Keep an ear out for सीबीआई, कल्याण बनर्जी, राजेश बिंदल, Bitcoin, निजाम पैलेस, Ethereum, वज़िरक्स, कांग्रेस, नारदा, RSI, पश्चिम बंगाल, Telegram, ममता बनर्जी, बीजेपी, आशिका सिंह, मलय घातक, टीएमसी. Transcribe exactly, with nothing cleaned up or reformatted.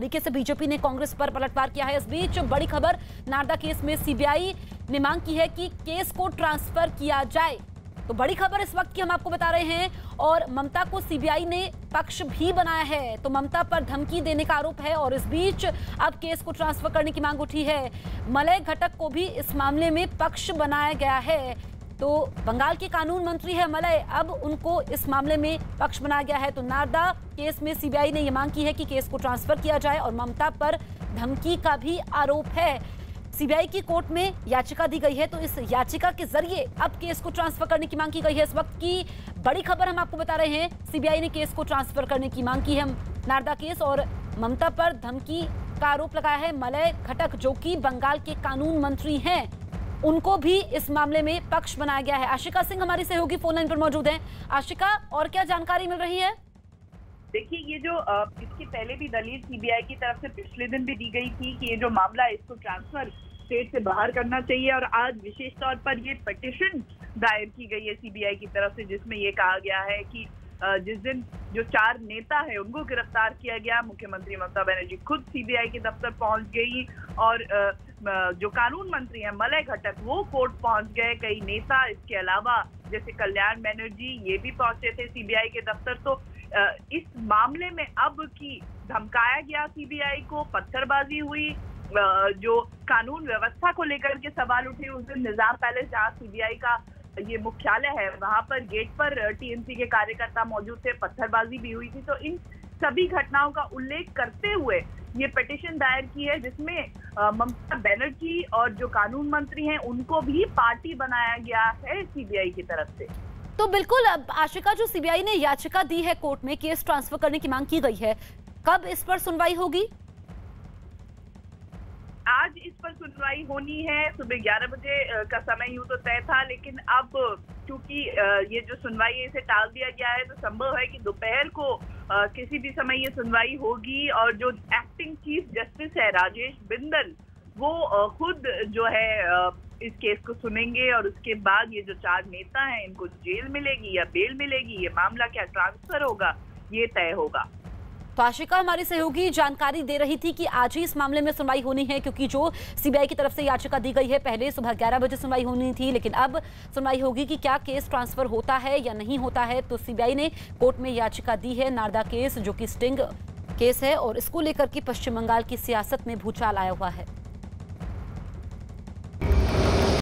तरीके से बीजेपी ने कांग्रेस पर पलटवार किया है। इस बीच बड़ी खबर, नारदा केस में सीबीआई ने मांग की है कि केस को ट्रांसफर किया जाए। तो बड़ी खबर इस वक्त की हम आपको बता रहे हैं। और ममता को सीबीआई ने पक्ष भी बनाया है, तो ममता पर धमकी देने का आरोप है। और इस बीच अब केस को ट्रांसफर करने की मांग उठी है। मलय घातक को भी इस मामले में पक्ष बनाया गया है। तो बंगाल के कानून मंत्री है मलय, अब उनको इस मामले में पक्ष बनाया गया है। तो नारदा केस में सीबीआई ने यह मांग की है कि केस को ट्रांसफर किया जाए और ममता पर धमकी का भी आरोप है। सीबीआई की कोर्ट में याचिका दी गई है, तो इस याचिका के जरिए अब केस को ट्रांसफर करने की मांग की गई है। इस वक्त की बड़ी खबर हम आपको बता रहे हैं, सीबीआई ने केस को ट्रांसफर करने की मांग की है। नारदा केस और ममता पर धमकी का आरोप लगाया है। मलय घातक जो कि बंगाल के कानून मंत्री हैं, उनको भी इस मामले में पक्ष बनाया गया है। आशिका सिंह हमारी सहयोगी फोन लाइन पर मौजूद है। आशिका, और क्या जानकारी मिल रही है? देखिए, ये जो इसके पहले भी दलील सीबीआई की तरफ से पिछले दिन भी दी गई थी कि ये जो मामला है इसको ट्रांसफर स्टेट से बाहर करना चाहिए। और आज विशेष तौर पर ये पिटिशन दायर की गई है सीबीआई की तरफ से, जिसमें ये कहा गया है कि जिस दिन जो चार नेता है उनको गिरफ्तार किया गया, मुख्यमंत्री ममता बनर्जी खुद सीबीआई के दफ्तर पहुंच गई और जो कानून मंत्री हैं मलय घातक वो कोर्ट पहुंच गए। कई नेता इसके अलावा जैसे कल्याण बनर्जी ये भी पहुंचे थे सीबीआई के दफ्तर। तो इस मामले में अब की धमकाया गया सीबीआई को, पत्थरबाजी हुई, जो कानून व्यवस्था को लेकर के सवाल उठे। उस दिन निजाम पैलेस जहाँ सीबीआई का ये मुख्यालय है वहां पर गेट पर टीएमसी के कार्यकर्ता मौजूद थे, पत्थरबाजी भी हुई थी। तो इन सभी घटनाओं का उल्लेख करते हुए ये पिटिशन दायर की है, जिसमें ममता बनर्जी और जो कानून मंत्री हैं उनको भी पार्टी बनाया गया है सीबीआई की तरफ से। तो बिल्कुल, अब आशिका, जो सीबीआई ने याचिका दी है कोर्ट में केस ट्रांसफर करने की मांग की गई है, कब इस पर सुनवाई होगी? आज इस पर सुनवाई होनी है, सुबह ग्यारह बजे का समय यूं तो तय था, लेकिन अब क्योंकि ये जो सुनवाई है इसे टाल दिया गया है, तो संभव है कि दोपहर को किसी भी समय ये सुनवाई होगी। और जो एक्टिंग चीफ जस्टिस है राजेश बिंदल, वो खुद जो है इस केस को सुनेंगे और उसके बाद ये जो चार नेता हैं इनको जेल मिलेगी या बेल मिलेगी, ये मामला क्या ट्रांसफर होगा, ये तय होगा। तो आशिका हमारी सहयोगी जानकारी दे रही थी कि आज ही इस मामले में सुनवाई होनी है, क्योंकि जो सीबीआई की तरफ से याचिका दी गई है पहले सुबह ग्यारह बजे सुनवाई होनी थी, लेकिन अब सुनवाई होगी कि क्या केस ट्रांसफर होता है या नहीं होता है। तो सीबीआई ने कोर्ट में याचिका दी है। नारदा केस जो कि स्टिंग केस है और इसको लेकर के पश्चिम बंगाल की सियासत में भूचाल आया हुआ है।